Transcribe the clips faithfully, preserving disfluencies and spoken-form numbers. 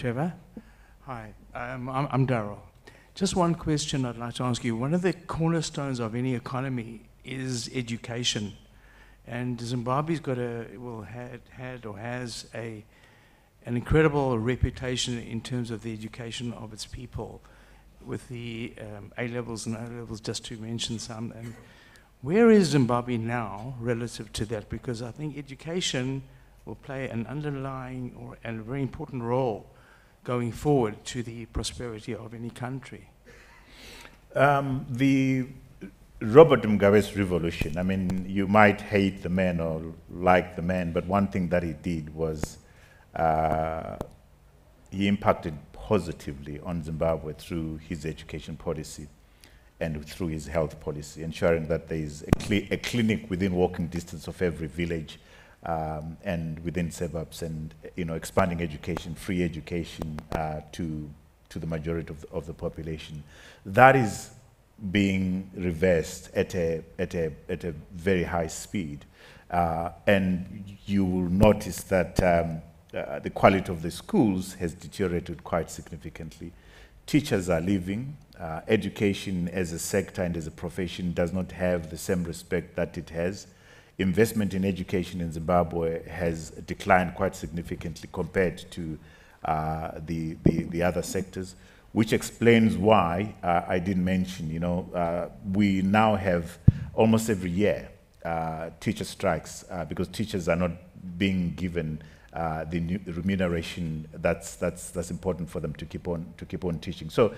Trevor. Hi, um, I'm, I'm Darryl. Just one question I'd like to ask you. One of the cornerstones of any economy is education. And Zimbabwe's got a, well, had, had or has a, an incredible reputation in terms of the education of its people, with the um, A-levels and O-levels, just to mention some. And where is Zimbabwe now relative to that? Because I think education will play an underlying or a very important role going forward to the prosperity of any country. Um, the Robert Mugabe's revolution, I mean, you might hate the man or like the man, but one thing that he did was uh, he impacted positively on Zimbabwe through his education policy and through his health policy, ensuring that there is a, cl a clinic within walking distance of every village um, and within suburbs, and you know, expanding education, free education uh, to, to the majority of the, of the population. That is being reversed at a, at a, at a very high speed. Uh, and you will notice that um, Uh, the quality of the schools has deteriorated quite significantly. Teachers are leaving. Uh, education as a sector and as a profession does not have the same respect that it has. Investment in education in Zimbabwe has declined quite significantly compared to uh, the, the, the other sectors, which explains why uh, I didn't mention, you know, uh, we now have almost every year uh, teacher strikes uh, because teachers are not being given Uh, the new remuneration that's that's that's important for them to keep on to keep on teaching. So,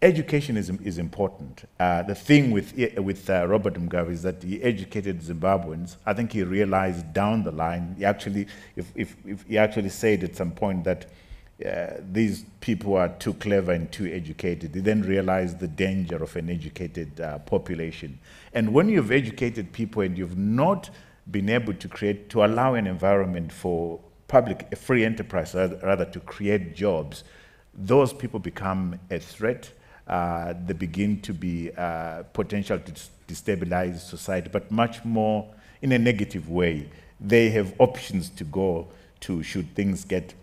education is is important. Uh, the thing with with uh, Robert Mugabe is that he educated Zimbabweans. I think he realized down the line. He actually, if if, if he actually said at some point that uh, these people are too clever and too educated. He then realized the danger of an educated uh, population. And when you've educated people and you've not been able to create to allow an environment for public free enterprise, rather, to create jobs, those people become a threat. Uh, they begin to be uh, potential to destabilize society, but much more in a negative way. They have options to go to should things get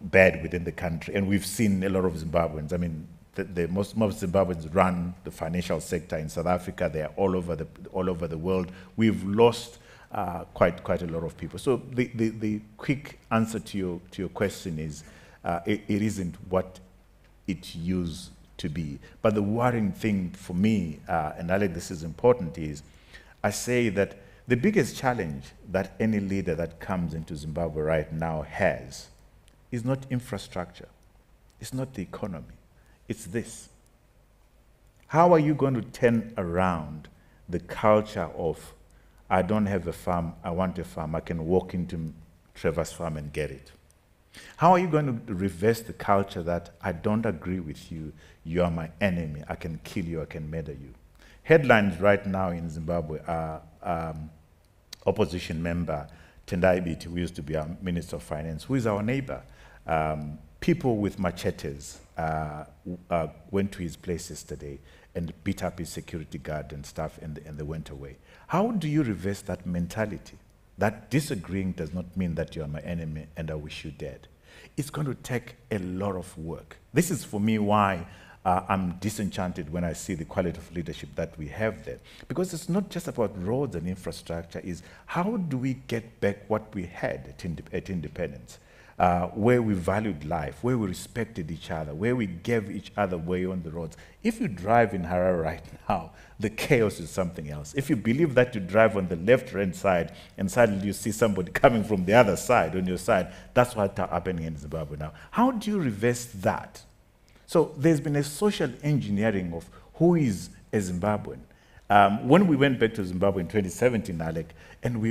bad within the country. And we've seen a lot of Zimbabweans. I mean, the, the most, most Zimbabweans run the financial sector in South Africa. They are all over the, all over the world. We've lost Uh, quite quite a lot of people. So the, the, the quick answer to your to your question is uh, it, it isn't what it used to be. But the worrying thing for me, uh, and I think this is important, is I say that the biggest challenge that any leader that comes into Zimbabwe right now has is not infrastructure, it's not the economy, it's this. How are you going to turn around the culture of I don't have a farm, I want a farm, I can walk into Trevor's farm and get it? How are you going to reverse the culture that I don't agree with you, you are my enemy, I can kill you, I can murder you? Headlines right now in Zimbabwe are um, opposition member Tendai Biti, who used to be our Minister of Finance, who is our neighbor. Um, people with machetes uh, uh, went to his place yesterday and beat up his security guard and staff, and, and they went away. How do you reverse that mentality? That disagreeing does not mean that you are my enemy and I wish you dead. It's going to take a lot of work. This is, for me, why uh, I'm disenchanted when I see the quality of leadership that we have there. Because it's not just about roads and infrastructure. It's how do we get back what we had at, ind at independence? Uh, where we valued life, where we respected each other, where we gave each other way on the roads. If you drive in Harare right now, the chaos is something else. If you believe that you drive on the left-hand side and suddenly you see somebody coming from the other side, on your side, that's what's happening in Zimbabwe now. How do you reverse that? So there's been a social engineering of who is a Zimbabwean. Um, when we went back to Zimbabwe in twenty seventeen, Alec, and we,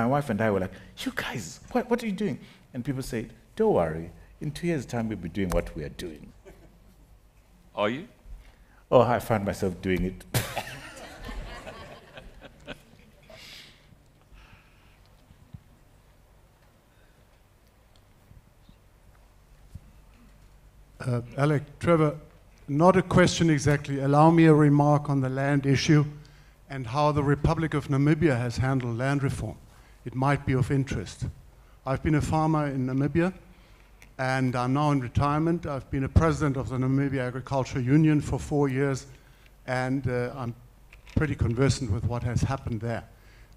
my wife and I were like, you guys, what, what are you doing? And people say, don't worry, in two years' time we'll be doing what we are doing. Are you? Oh, I found myself doing it. uh, Alec, Trevor, not a question exactly. Allow me a remark on the land issue and how the Republic of Namibia has handled land reform. It might be of interest. I've been a farmer in Namibia, and I'm now in retirement. I've been a president of the Namibia Agriculture Union for four years, and uh, I'm pretty conversant with what has happened there.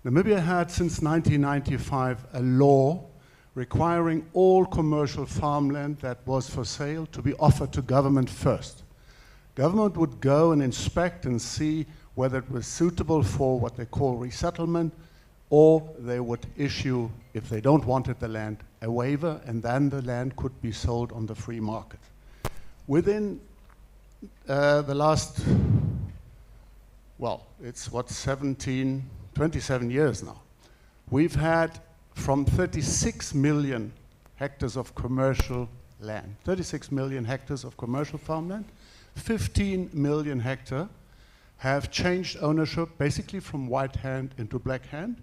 Namibia had, since nineteen ninety-five, a law requiring all commercial farmland that was for sale to be offered to government first. Government would go and inspect and see whether it was suitable for what they call resettlement, or they would issue, if they don't wanted the land, a waiver, and then the land could be sold on the free market. Within uh, the last, well, it's what, seventeen, twenty-seven years now, we've had from thirty-six million hectares of commercial land, thirty-six million hectares of commercial farmland, fifteen million hectare have changed ownership basically from white hand into black hand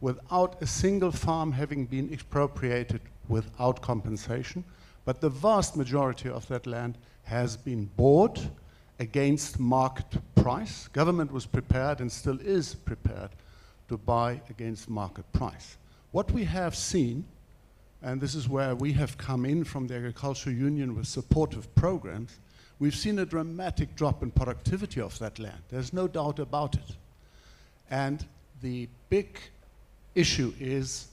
without a single farm having been expropriated without compensation. But the vast majority of that land has been bought against market price. Government was prepared and still is prepared to buy against market price. What we have seen, and this is where we have come in from the Agriculture Union with supportive programs, we've seen a dramatic drop in productivity of that land. There's no doubt about it. And the big issue is,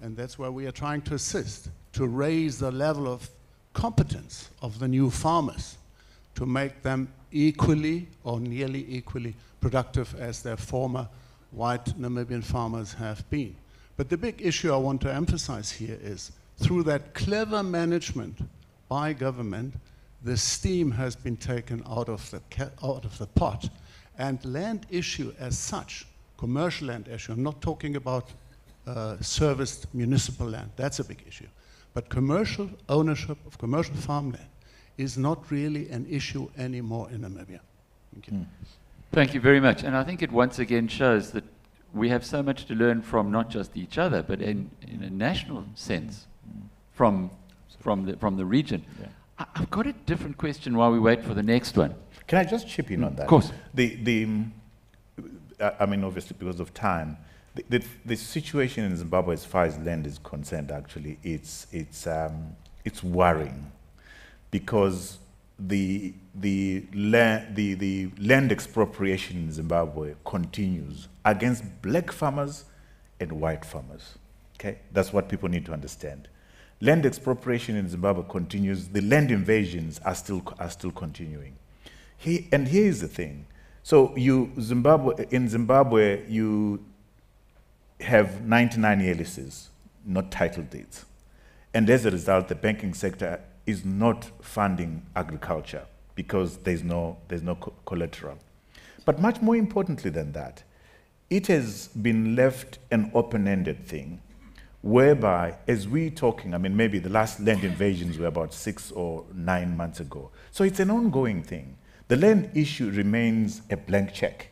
and that's where we are trying to assist, to raise the level of competence of the new farmers to make them equally or nearly equally productive as their former white Namibian farmers have been. But the big issue I want to emphasize here is, through that clever management by government, the steam has been taken out of the, out of the pot. And land issue as such, commercial land issue, I'm not talking about uh, serviced municipal land, that's a big issue. But commercial ownership of commercial farmland is not really an issue anymore in Namibia. Thank you. Mm. Thank you very much. And I think it once again shows that we have so much to learn from not just each other, but in, in a national sense, from, from, the, from the region. Yeah. I, I've got a different question while we wait for the next one. Can I just chip in mm, on that? Of course. The, the, I mean, obviously because of time, the, the, the situation in Zimbabwe as far as land is concerned, actually, it's, it's, um, it's worrying because the, the, la the, the land expropriation in Zimbabwe continues against black farmers and white farmers, okay? That's what people need to understand. Land expropriation in Zimbabwe continues. The land invasions are still, are still continuing. He, and here's the thing. So you, Zimbabwe, in Zimbabwe, you have ninety-nine aliases, not title deeds. And as a result, the banking sector is not funding agriculture because there's no, there's no co collateral. But much more importantly than that, it has been left an open-ended thing whereby, as we're talking, I mean, maybe the last land invasions were about six or nine months ago. So it's an ongoing thing. The land issue remains a blank check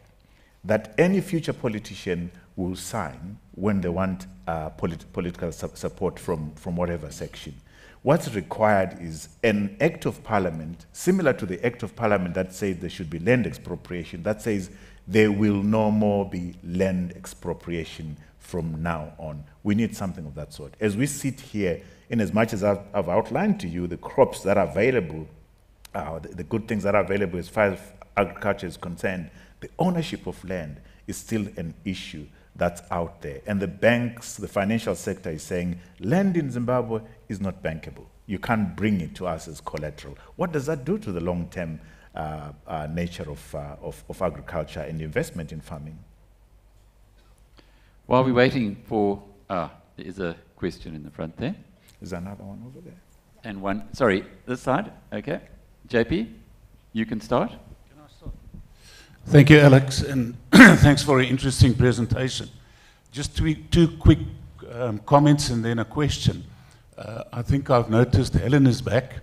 that any future politician will sign when they want uh, polit political su support from, from whatever section. What's required is an act of parliament, similar to the act of parliament that says there should be land expropriation, that says there will no more be land expropriation from now on. We need something of that sort. As we sit here, in as much as I've, I've outlined to you the crops that are available, uh, the, the good things that are available as far as agriculture is concerned, the ownership of land is still an issue that's out there. And the banks, the financial sector is saying, land in Zimbabwe is not bankable. You can't bring it to us as collateral. What does that do to the long-term uh, uh, nature of, uh, of, of agriculture and investment in farming? While we're waiting for, ah, there is a question in the front there. There's another one over there. And one, sorry, this side, okay. J P, you can start. Can I start? Thank you, Alex, and thanks for an interesting presentation. Just two, two quick um, comments and then a question. Uh, I think I've noticed Helen is back,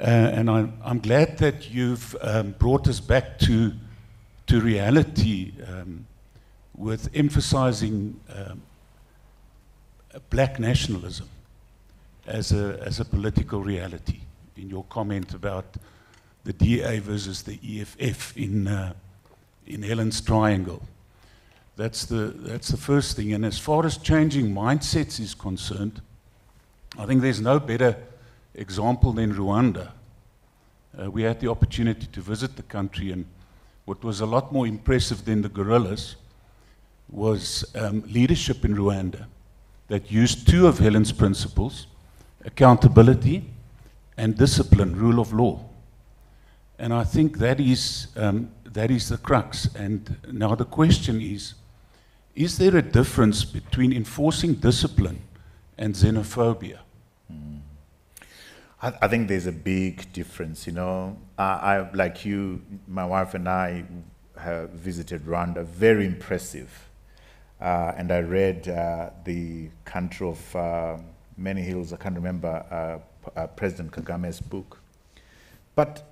uh, and I'm, I'm glad that you've um, brought us back to, to reality um, with emphasizing um, black nationalism as a, as a political reality in your comment about the D A versus the E F F in, uh, in Helen's triangle. That's the, that's the first thing. And as far as changing mindsets is concerned, I think there's no better example then Rwanda. Uh, we had the opportunity to visit the country, and what was a lot more impressive than the guerrillas was um, leadership in Rwanda that used two of Helen's principles, accountability and discipline, rule of law. And I think that is, um, that is the crux. And now the question is, is there a difference between enforcing discipline and xenophobia? Mm. I, I think there's a big difference, you know. I, I, like you, my wife and I have visited Rwanda, very impressive. Uh, and I read uh, the country of uh, many hills, I can't remember, uh, uh, President Kagame's book. But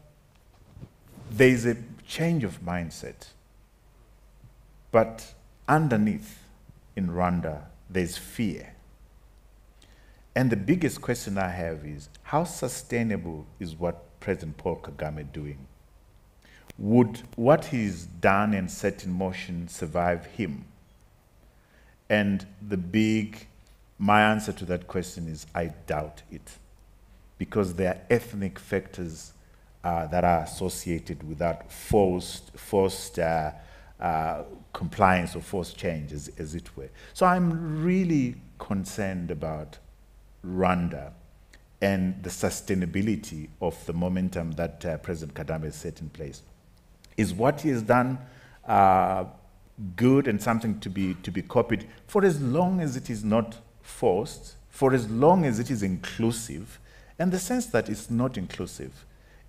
there's a change of mindset. But underneath in Rwanda, there's fear. And the biggest question I have is, how sustainable is what President Paul Kagame doing? Would what he's done and set in motion survive him? And the big, my answer to that question is, I doubt it. Because there are ethnic factors uh, that are associated with that forced, forced uh, Uh, compliance or forced change, as, as it were. So I'm really concerned about Rwanda and the sustainability of the momentum that uh, President Kagame has set in place. Is what he has done uh, good and something to be, to be copied? For as long as it is not forced, for as long as it is inclusive, and the sense that it's not inclusive,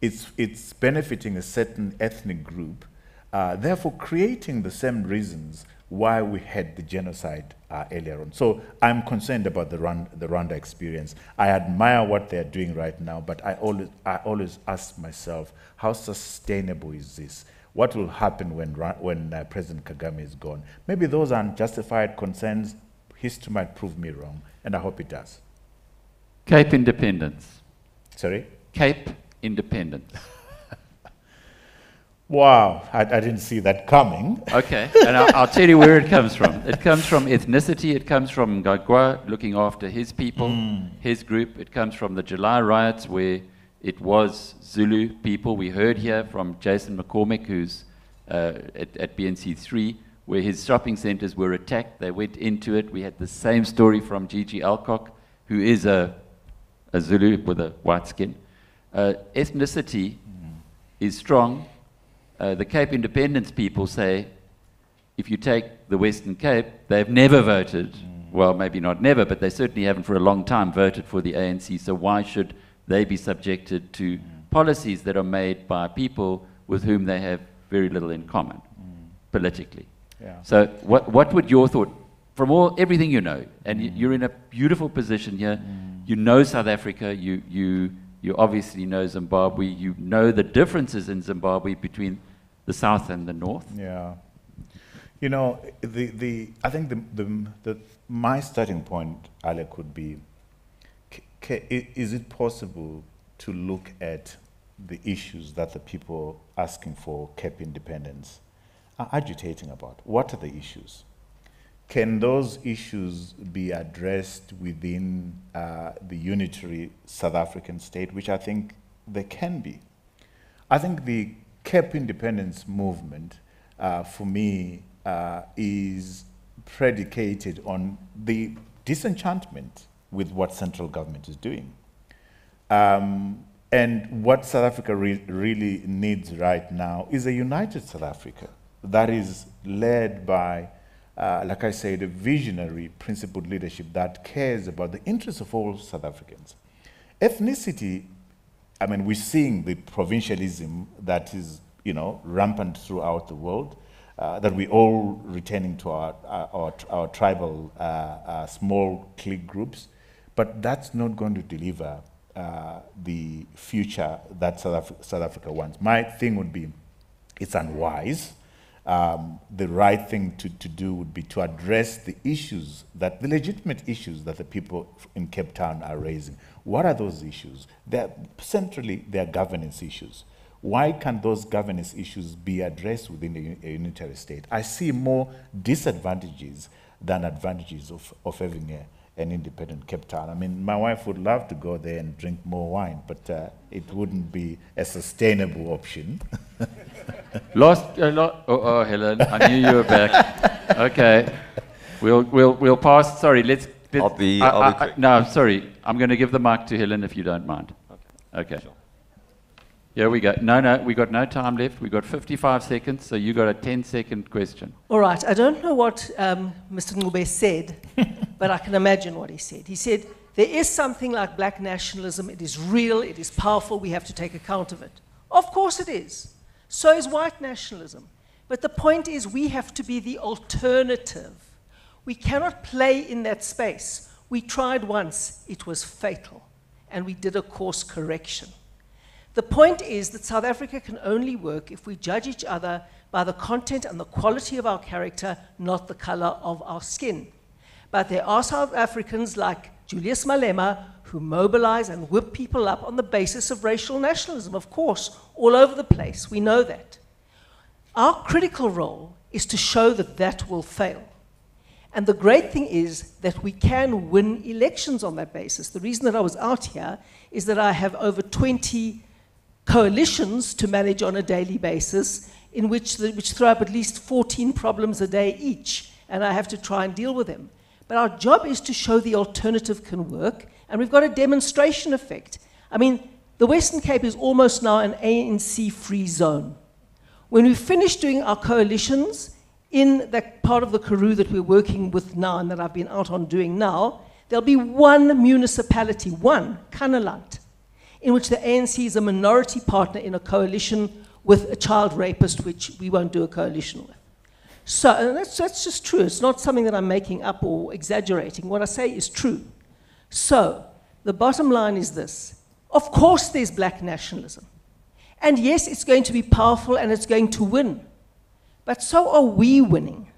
it's, it's benefiting a certain ethnic group, Uh, therefore creating the same reasons why we had the genocide uh, earlier on. So I'm concerned about the, Rwanda, the Rwanda experience. I admire what they're doing right now, but I always, I always ask myself, how sustainable is this? What will happen when, when uh, President Kagame is gone? Maybe those are unjustified concerns. History might prove me wrong, and I hope it does. Cape independence. Sorry? Cape independence. Wow, I, I didn't see that coming. Okay, and I'll, I'll tell you where it comes from. It comes from ethnicity, it comes from Ngagwa looking after his people, mm. his group. It comes from the July riots where it was Zulu people. We heard here from Jason McCormick, who's uh, at, at B N C three, where his shopping centers were attacked. They went into it. We had the same story from Gigi Alcock, who is a, a Zulu with a white skin. Uh, ethnicity mm. is strong. Uh, the Cape Independence people say, if you take the Western Cape, they've never voted. Mm. Well, maybe not never, but they certainly haven't for a long time voted for the A N C. So why should they be subjected to mm. policies that are made by people with whom they have very little in common mm. politically? Yeah. So what, what would your thought, from all everything you know, and mm. you're in a beautiful position here, mm. you know South Africa, you, you, you obviously know Zimbabwe, you know the differences in Zimbabwe between the south and the north. Yeah, you know, the the I think the the, the my starting point, Alec, would be: c c is it possible to look at the issues that the people asking for Cape independence are agitating about? What are the issues? Can those issues be addressed within uh, the unitary South African state? Which I think they can be. I think the Cape independence movement, uh, for me, uh, is predicated on the disenchantment with what central government is doing. Um, and what South Africa re really needs right now is a united South Africa that is led by, uh, like I said, a visionary, principled leadership that cares about the interests of all South Africans. Ethnicity, I mean, we're seeing the provincialism that is, you know, rampant throughout the world, uh, that we're all returning to our, our, our, our tribal uh, uh, small clique groups, but that's not going to deliver uh, the future that South, Af South Africa wants. My thing would be, it's unwise. Um, the right thing to, to do would be to address the issues, that the legitimate issues that the people in Cape Town are raising. What are those issues? They're, centrally, they're governance issues. Why can't those governance issues be addressed within a, a unitary state? I see more disadvantages than advantages of, of having a, an independent Cape Town. I mean, my wife would love to go there and drink more wine, but uh, it wouldn't be a sustainable option. Lost a lot. Oh, oh, Helen, I knew you were back. Okay, we'll we'll we'll pass. Sorry, let's. let's I'll be. I, I'll be quick. I, no, sorry. I'm going to give the mic to Helen if you don't mind. Okay. Okay. Sure. Here we go. No, no, we got no time left. We got fifty-five seconds, so you got a ten-second question. All right. I don't know what um, Mister Ncube said, but I can imagine what he said. He said, there is something like black nationalism. It is real. It is powerful. We have to take account of it. Of course it is. So is white nationalism. But the point is we have to be the alternative. We cannot play in that space. We tried once. It was fatal. And we did a course correction. The point is that South Africa can only work if we judge each other by the content and the quality of our character, not the color of our skin. But there are South Africans like Julius Malema who mobilize and whip people up on the basis of racial nationalism, of course, all over the place. We know that. Our critical role is to show that that will fail. And the great thing is that we can win elections on that basis. The reason that I was out here is that I have over twenty coalitions to manage on a daily basis, in which, the, which throw up at least fourteen problems a day each, and I have to try and deal with them. But our job is to show the alternative can work, and we've got a demonstration effect. I mean, the Western Cape is almost now an A N C-free zone. When we finish doing our coalitions in that part of the Karoo that we're working with now and that I've been out on doing now, there'll be one municipality, one, Kannaland, in which the A N C is a minority partner in a coalition with a child rapist, which we won't do a coalition with. So, and that's, that's just true. It's not something that I'm making up or exaggerating. What I say is true. So, the bottom line is this. Of course there's black nationalism. And yes, it's going to be powerful and it's going to win. But so are we winning.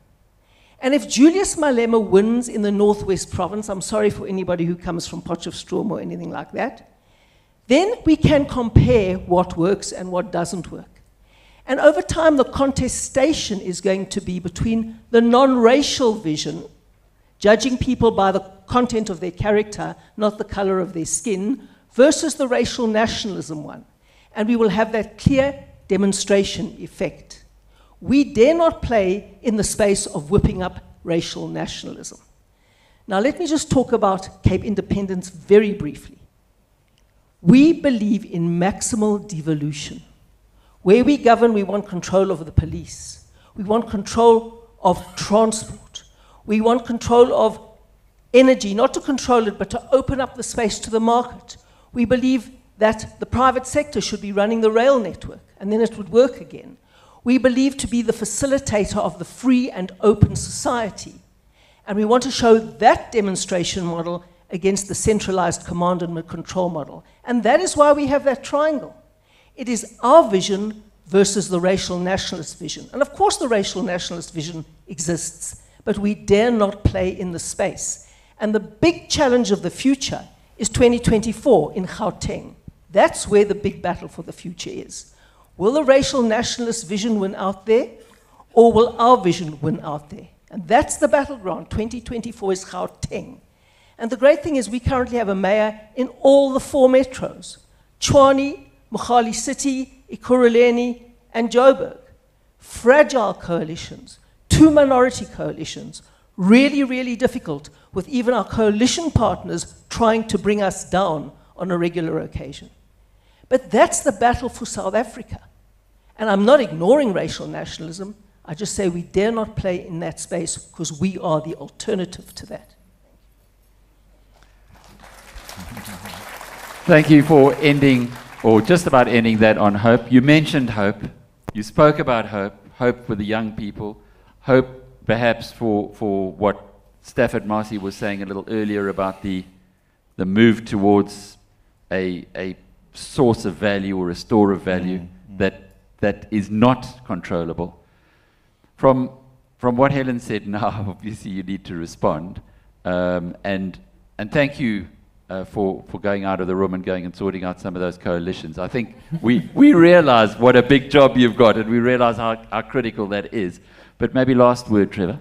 And if Julius Malema wins in the Northwest Province, I'm sorry for anybody who comes from Potchefstrom or anything like that, then we can compare what works and what doesn't work. And over time, the contestation is going to be between the non-racial vision, judging people by the content of their character, not the color of their skin, versus the racial nationalism one. And we will have that clear demonstration effect. We dare not play in the space of whipping up racial nationalism. Now, let me just talk about Cape independence very briefly. We believe in maximal devolution. Where we govern, we want control over the police. We want control of transport. We want control of energy, not to control it, but to open up the space to the market. We believe that the private sector should be running the rail network, and then it would work again. We believe to be the facilitator of the free and open society. And we want to show that demonstration model against the centralized command and control model. And that is why we have that triangle. It is our vision versus the racial nationalist vision. And of course the racial nationalist vision exists, but we dare not play in the space. And the big challenge of the future is twenty twenty-four in Gauteng. That's where the big battle for the future is. Will the racial nationalist vision win out there, or will our vision win out there? And that's the battleground. twenty twenty-four is Gauteng. And the great thing is we currently have a mayor in all the four metros. Tshwane, Mahikeng City, Ekurhuleni, and Joburg. Fragile coalitions, two minority coalitions, really, really difficult, with even our coalition partners trying to bring us down on a regular occasion. But that's the battle for South Africa. And I'm not ignoring racial nationalism. I just say we dare not play in that space because we are the alternative to that. Thank you for ending, or just about ending that on hope. You mentioned hope. You spoke about hope, hope for the young people, hope perhaps for, for what Stafford Marcy was saying a little earlier about the, the move towards a, a source of value or a store of value mm-hmm. that, that is not controllable. From, from what Helen said now, obviously you need to respond. Um, and, and thank you. Uh, for, for going out of the room and going and sorting out some of those coalitions. I think we, we realize what a big job you've got, and we realize how, how critical that is. But maybe last word, Trevor.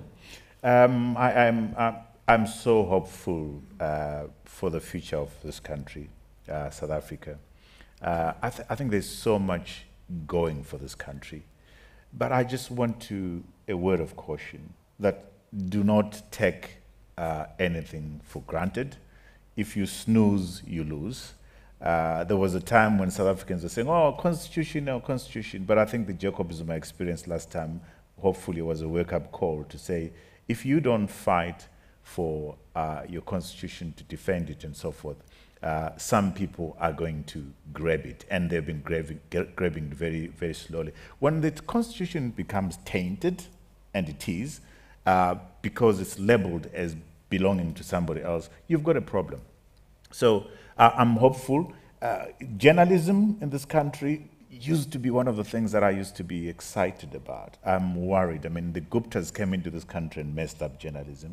Um, I, I'm, uh, I'm so hopeful uh, for the future of this country, uh, South Africa. Uh, I, th I think there's so much going for this country. But I just want to, a word of caution, that do not take uh, anything for granted. If you snooze, you lose. Uh, there was a time when South Africans were saying, oh, constitution, no, constitution. But I think the Jacob Zuma experience last time, hopefully, was a wake-up call to say, if you don't fight for uh, your constitution to defend it and so forth, Uh, some people are going to grab it, and they've been grabbing, grabbing very, very slowly. When the constitution becomes tainted, and it is, uh, because it's labeled as belonging to somebody else, you've got a problem. So uh, I'm hopeful. Uh, journalism in this country used to be one of the things that I used to be excited about. I'm worried. I mean, the Guptas came into this country and messed up journalism.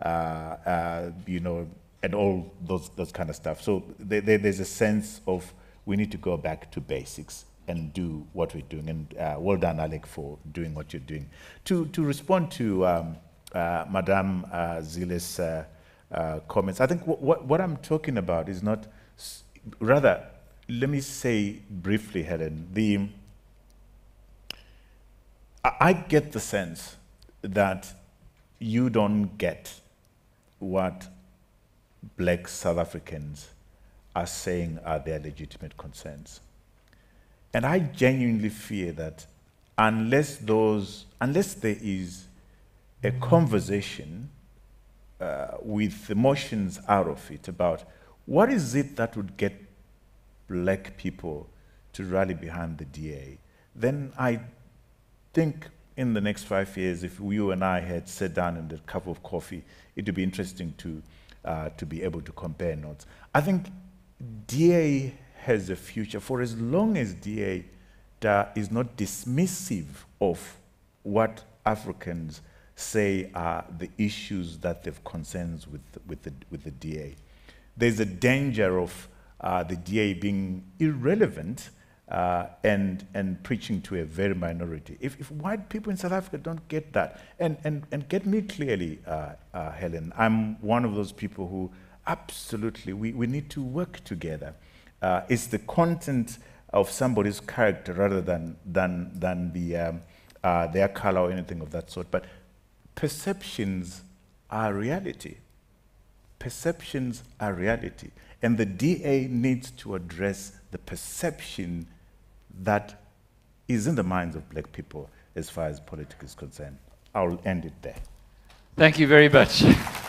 Uh, uh, you know. And all those, those kind of stuff. So there, there, there's a sense of we need to go back to basics and do what we're doing. And uh, well done, Alec, for doing what you're doing. To, to respond to um, uh, Madame uh, Zille's uh, uh, comments, I think what, what I'm talking about is not, rather, let me say briefly, Helen, the, I, I get the sense that you don't get what Black South Africans are saying are their legitimate concerns. And I genuinely fear that unless those, unless there is a conversation uh, with emotions out of it about what is it that would get black people to rally behind the D A, then I think in the next five years, if you and I had sat down and had a cup of coffee, it would be interesting to Uh, to be able to compare notes. I think D A has a future for as long as D A is not dismissive of what Africans say are the issues that they've concerns with, with, the, with the D A. There's a danger of uh, the D A being irrelevant uh, and, and preaching to a very minority. If, if white people in South Africa don't get that, and, and, and get me clearly, uh, uh, Helen, I'm one of those people who absolutely, we, we need to work together. Uh, it's the content of somebody's character rather than, than, than the, um, uh, their color or anything of that sort. But perceptions are reality. Perceptions are reality. And the D A needs to address the perception that is in the minds of black people as far as politics is concerned. I'll end it there. Thank you very much.